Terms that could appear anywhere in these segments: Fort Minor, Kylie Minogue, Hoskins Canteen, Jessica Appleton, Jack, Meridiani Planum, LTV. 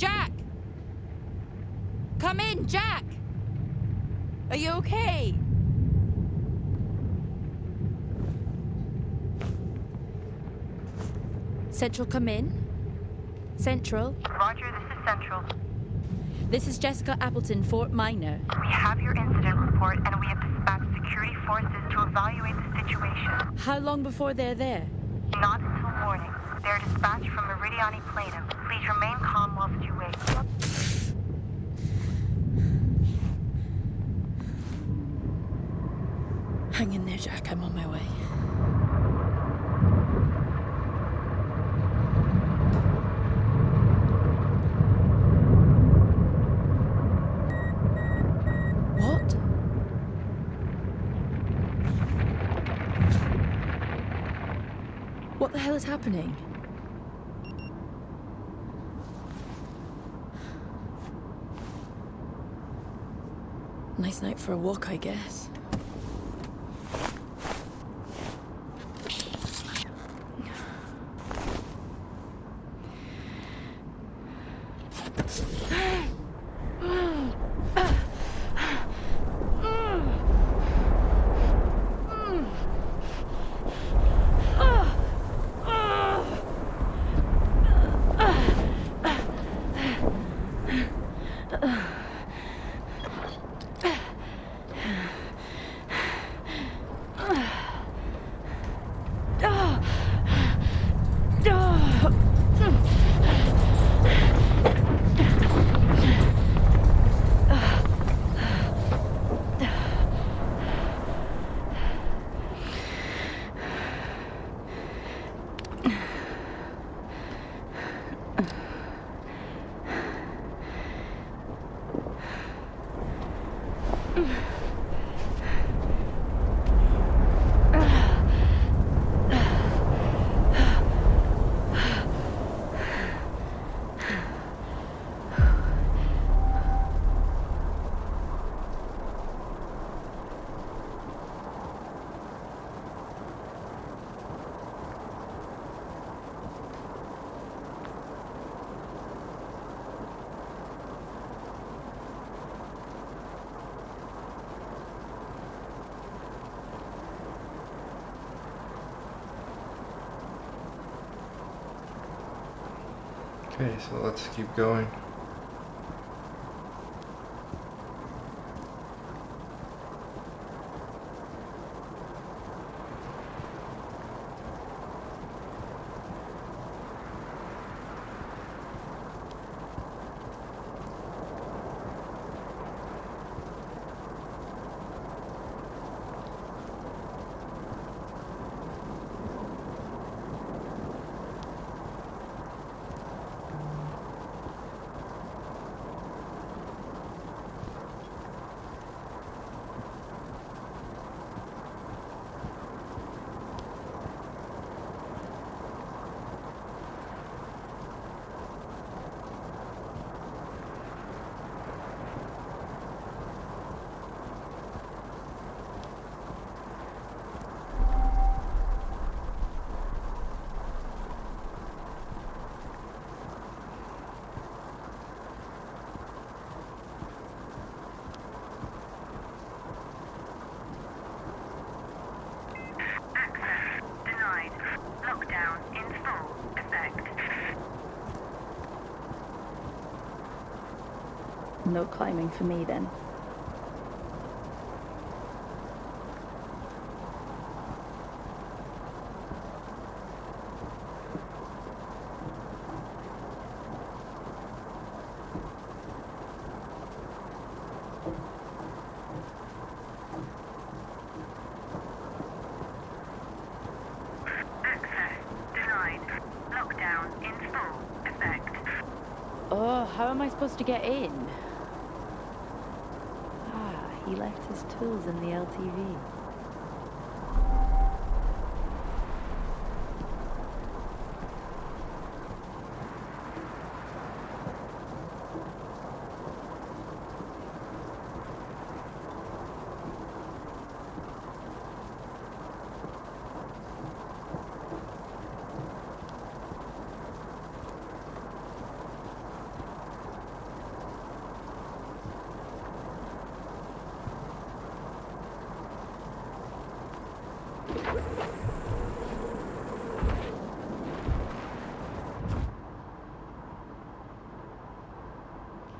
Jack! Come in, Jack! Are you okay? Central, come in. Central. Roger, this is Central. This is Jessica Appleton, Fort Minor. We have your incident report and we have dispatched security forces to evaluate the situation. How long before they're there? Not until morning. They're dispatched from Meridiani Planum. Please remain calm whilst you wait. Hang in there, Jack. I'm on my way. What? What the hell is happening? Nice night for a walk, I guess. Okay, so let's keep going. No climbing for me then. Access denied. Lockdown in full effect. Oh, how am I supposed to get in? He left his tools in the LTV.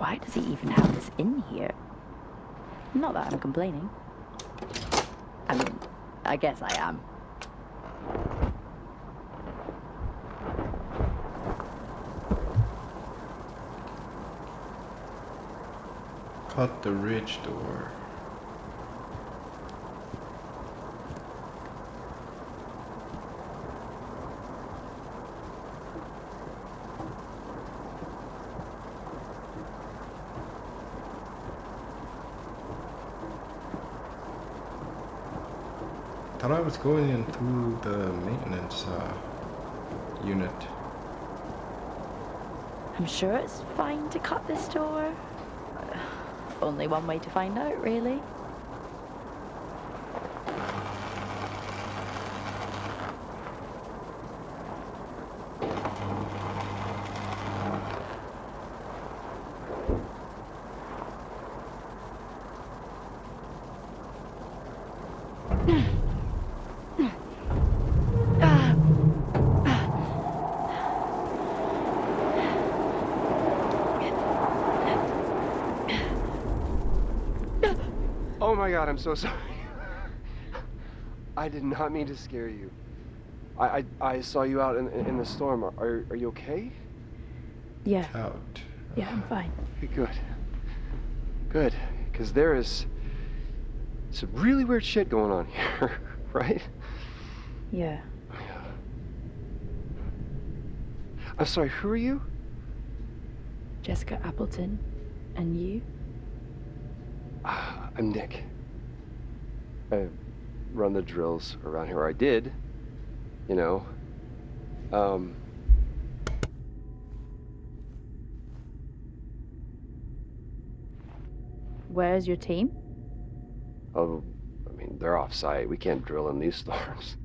Why does he even have this in here? Not that I'm complaining. I mean, I guess I am. Cut the ridge door. Thought I was going in through the maintenance unit. I'm sure it's fine to cut this door. Only one way to find out, really. Oh my God, I'm so sorry. I did not mean to scare you. I saw you out in the storm. Are you okay? Yeah. Out. Yeah, I'm fine. Good. Good, because there is some really weird shit going on here, right? Yeah. I'm sorry, who are you? Jessica Appleton. And you? I'm Nick. I run the drills around here. I did, you know. Where's your team? Oh, I mean, they're off site. We can't drill in these storms.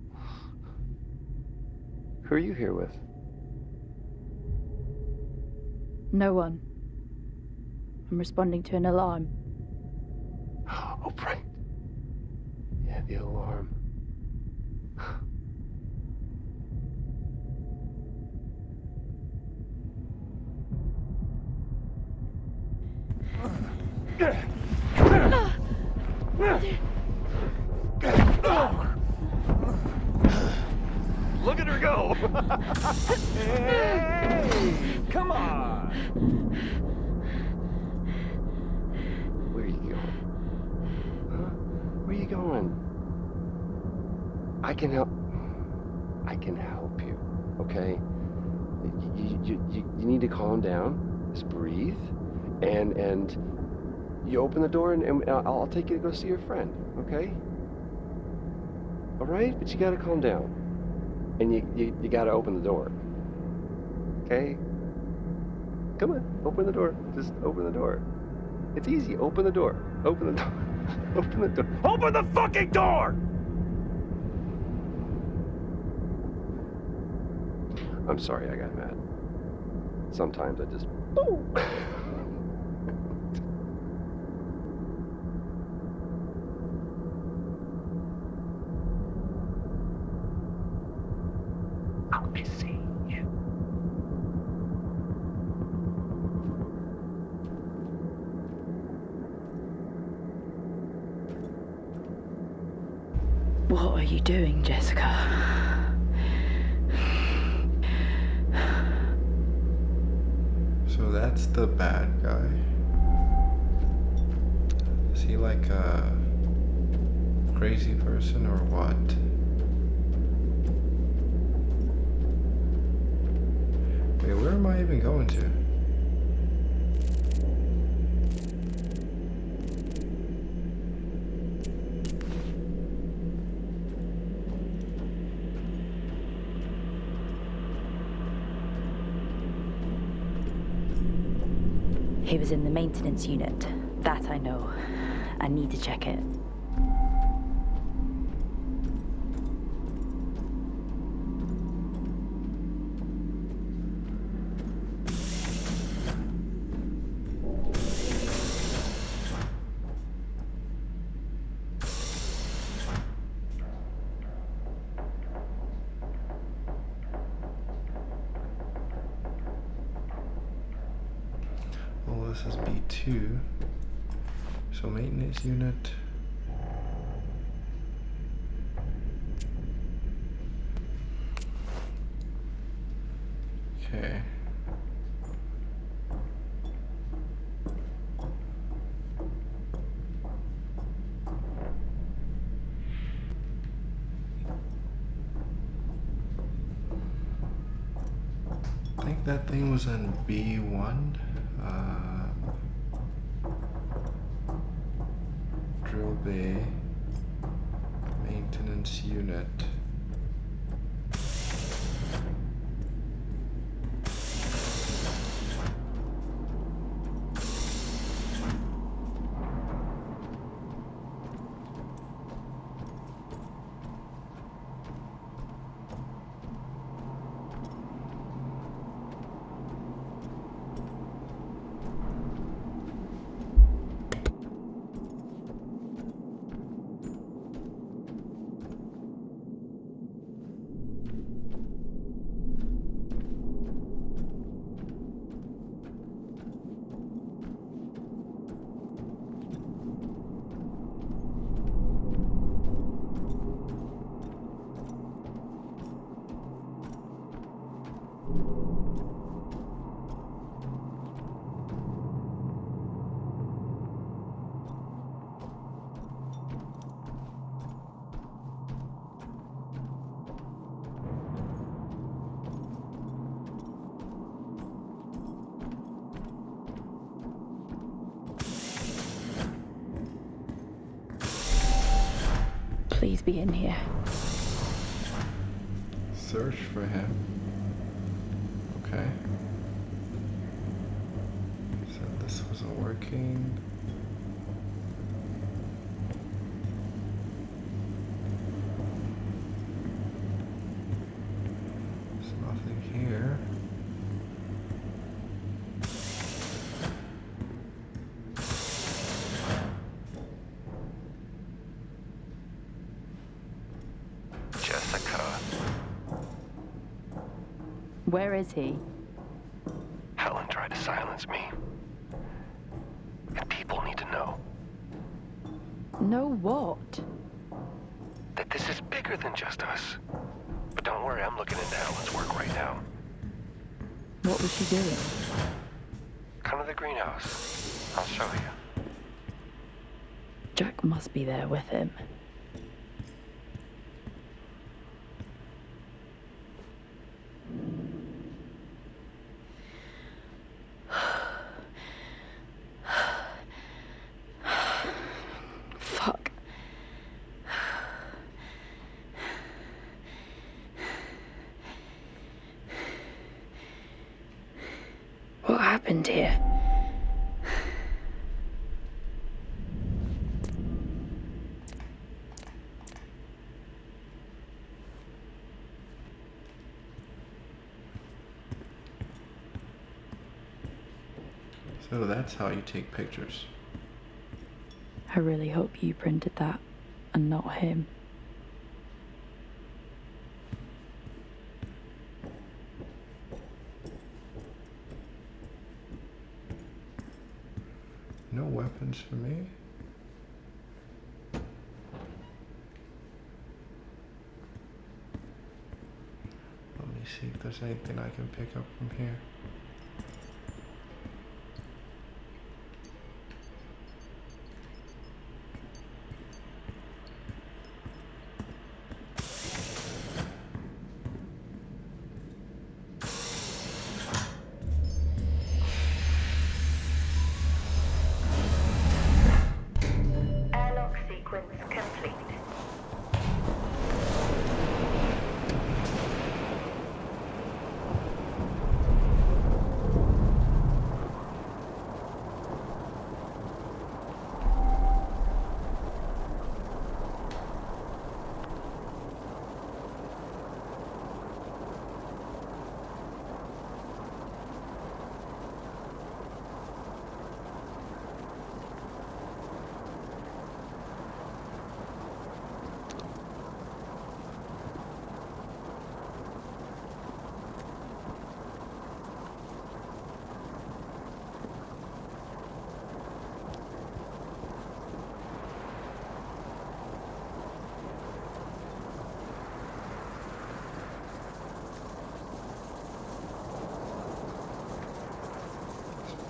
Who are you here with? No one. I'm responding to an alarm. Oh, right. Yeah, the alarm. Look at her go! Hey, come on! Where are you going? Where are you going? I can help you, okay? You need to calm down, just breathe, and you open the door and I'll take you to go see your friend, okay? All right, but you gotta calm down, and you gotta open the door, okay? Come on, open the door, just open the door. It's easy, open the door, open the door. Open the door. Open the fucking door! I'm sorry I got mad. Sometimes I just... I see you. What are you doing, Jessica? So that's the bad guy. Is he like a crazy person or what? Wait, where am I even going to? He was in the maintenance unit. That I know. I need to check it. Well, this is B2. So maintenance unit. Okay. I think that thing was in B1. Drill bay, maintenance unit. Please be in here. Search for him. Okay. So this wasn't working. There's nothing here. Where is he? Helen tried to silence me. And people need to know. Know what? That this is bigger than just us. But don't worry, I'm looking into Helen's work right now. What was she doing? Come to the greenhouse. I'll show you. Jack must be there with him. Here. So that's how you take pictures. I really hope you printed that and not him. No weapons for me. Let me see if there's anything I can pick up from here.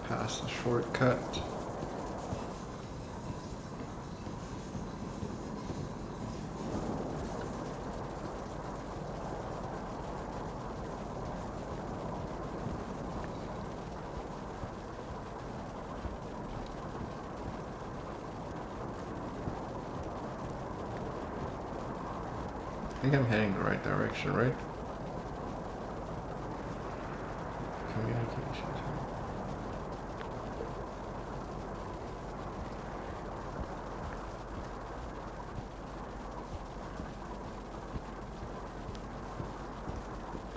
past the shortcut. I think I'm heading the right direction, right? Communications.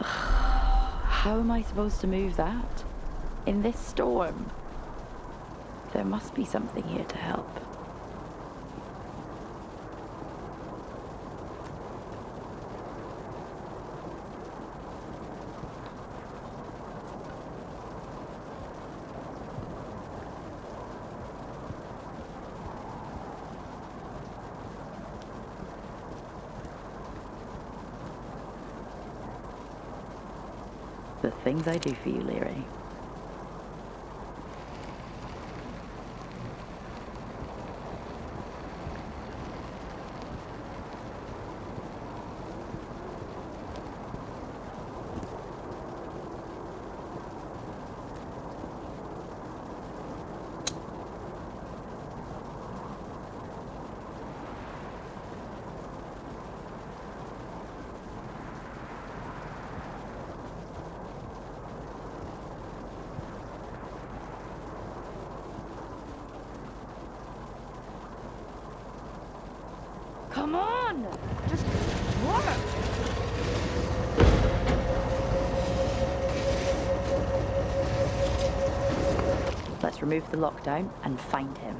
How am I supposed to move that? In this storm? There must be something here to help. The things I do for you, Leary. Come on! Just work! Let's remove the lockdown and find him.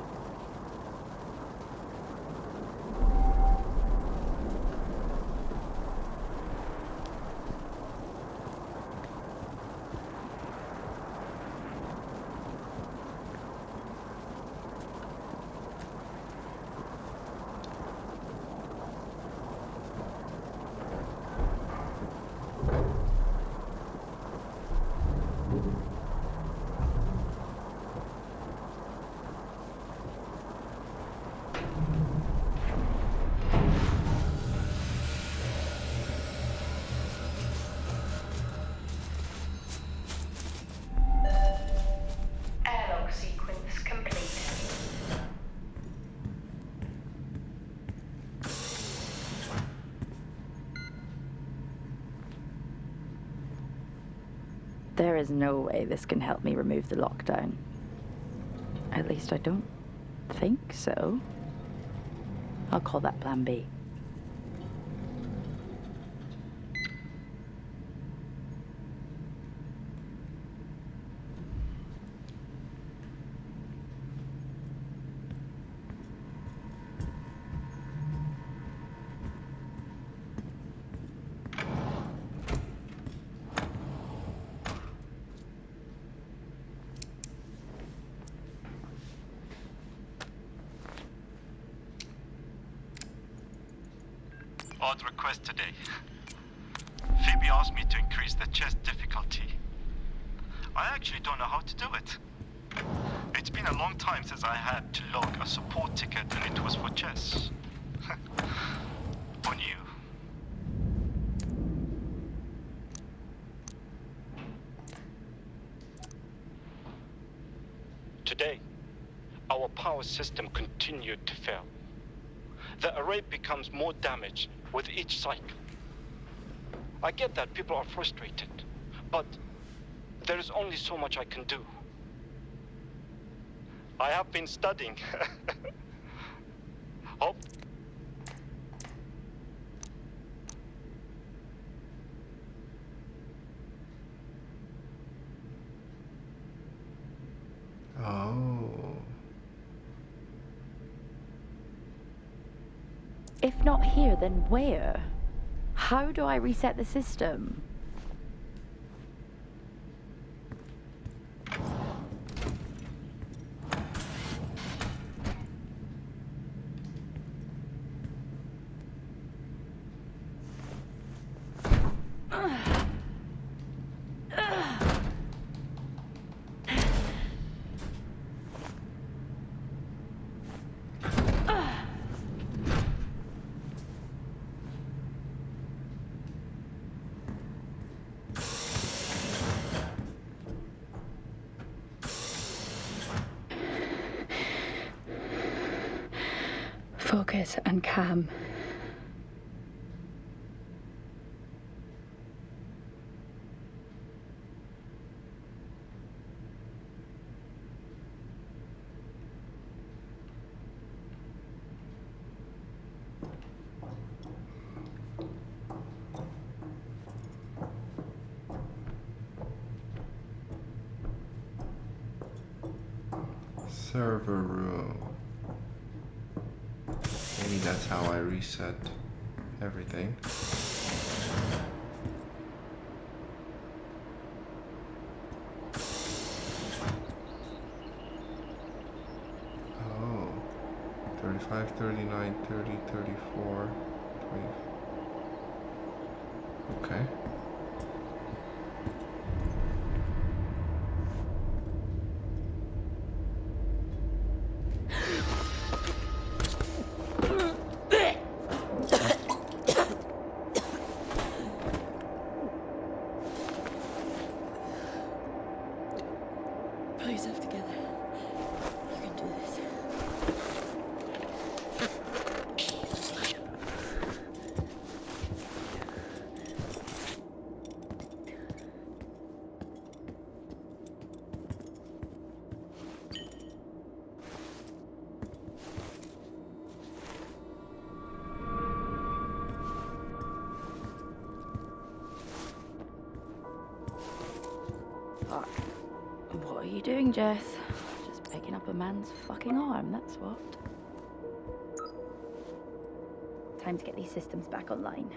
There is no way this can help me remove the lockdown. At least I don't think so. I'll call that plan B. Odd request today. Phoebe asked me to increase the chess difficulty. I actually don't know how to do it. It's been a long time since I had to log a support ticket, and it was for chess. On you. Today, our power system continued to fail. The array becomes more damaged with each cycle. I get that people are frustrated, but there is only so much I can do. I have been studying. Hope. If not here, then where? How do I reset the system? focus and calm. Server room. Maybe that's how I reset everything. Oh, 35, 39, 30, 34, 25. Okay. What are you doing, Jess? Just picking up a man's fucking arm, that's what. Time to get these systems back online.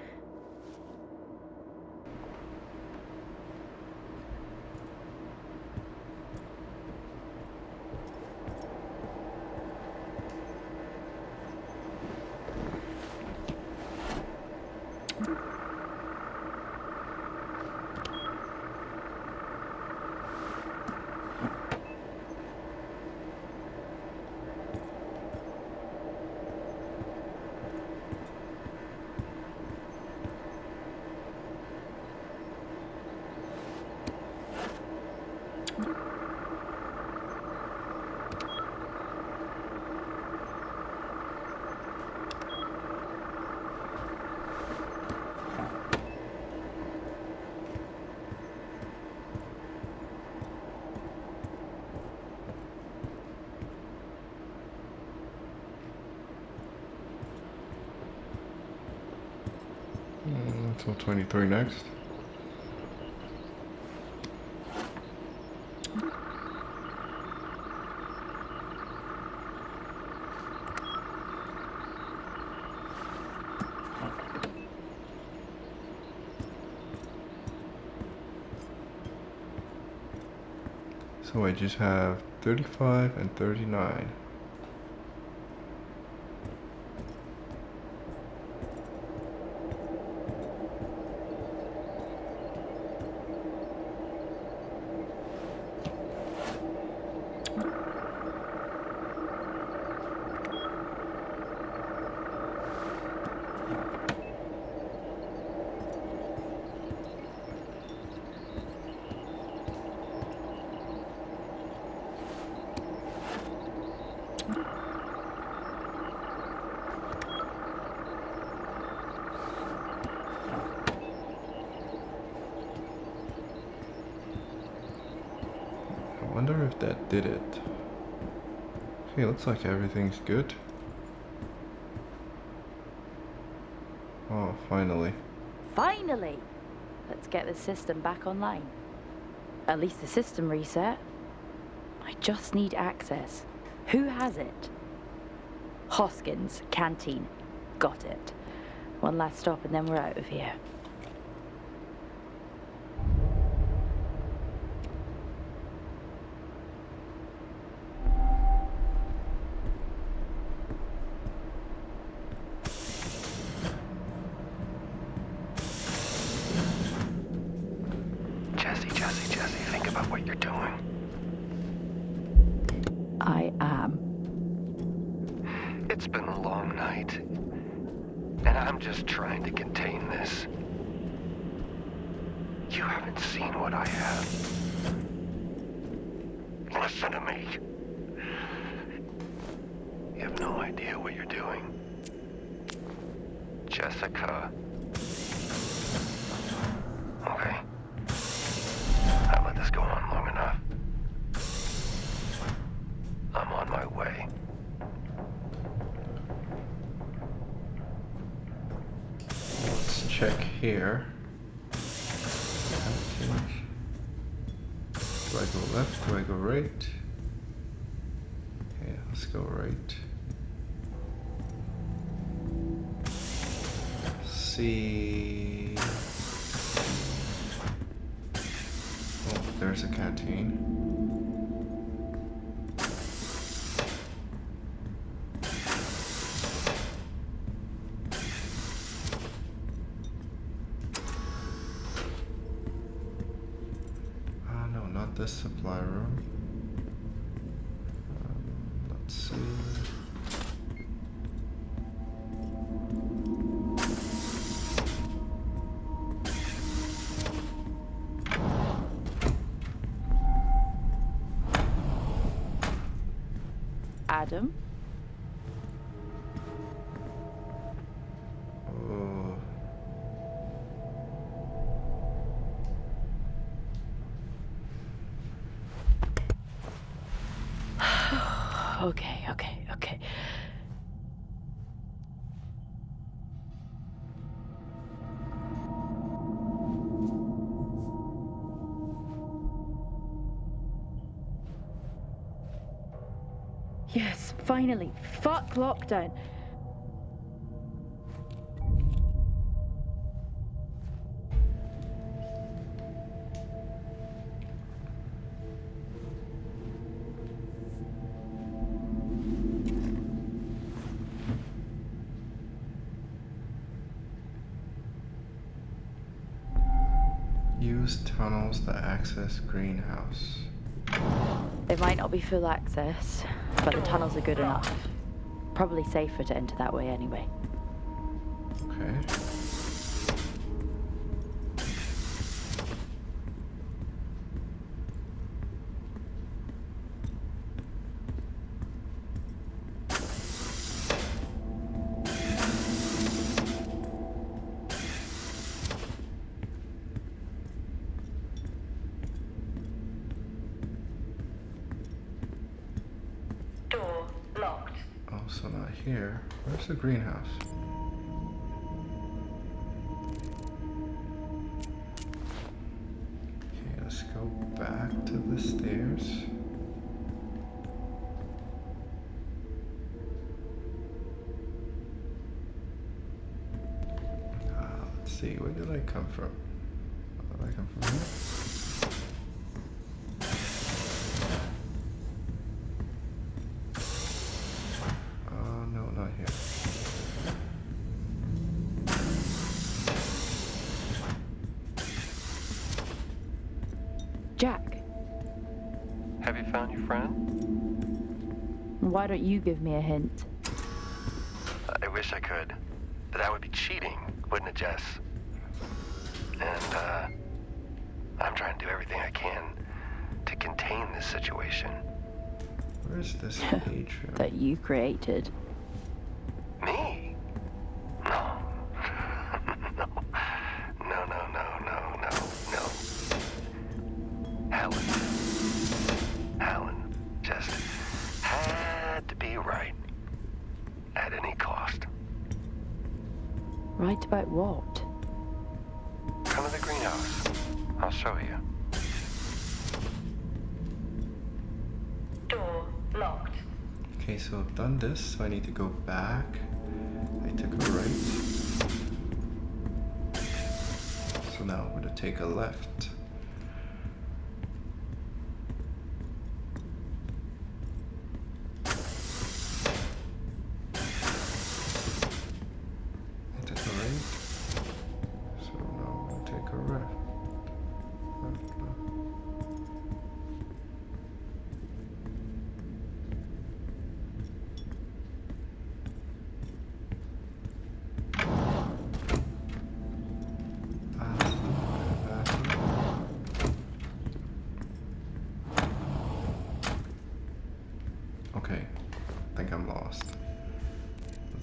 So 23 next. So I just have 35 and 39. I wonder if that did it. Okay, looks like everything's good. Oh, finally. Finally! Let's get the system back online. At least the system reset. I just need access. Who has it? Hoskins Canteen. Got it. One last stop and then we're out of here. It's been a long night, and I'm just trying to contain this. You haven't seen what I have. Listen to me. You have no idea what you're doing. Jessica. Okay. I've let this go on long enough. I'm on my way. Let's check here. I think. Do I go left? Do I go right? Okay, let's go right. See. Oh, there's a canteen. No, not this supply room. Let's see. Adam? Oh. Okay. Yes, finally. Fuck lockdown. Use tunnels to access greenhouse. It might not be full access. But the tunnels are good enough. Probably safer to enter that way anyway. Okay. So not here. Where's the greenhouse? Okay, let's go back to the stairs. Let's see, where did I come from? Did I come from here? Jack. Have you found your friend? Why don't you give me a hint? I wish I could. But that would be cheating, wouldn't it, Jess? And, I'm trying to do everything I can to contain this situation. Where's this page from? That you created. Me? No. No. Helen just had to be right at any cost. Right about what? Come to the greenhouse. I'll show you. Door locked. Okay, so I've done this, so I need to go back. I took a right. So now I'm gonna take a left.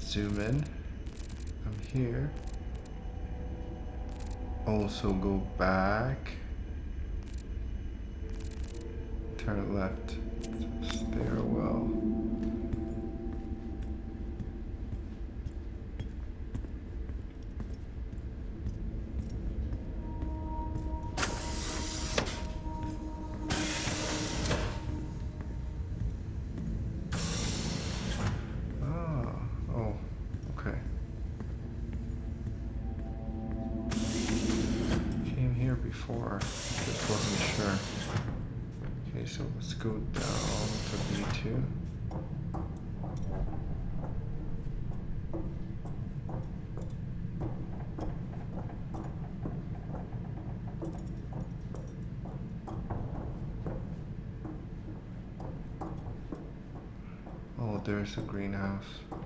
Zoom in. come here. Also go back. Turn left. Stairwell. There's a greenhouse.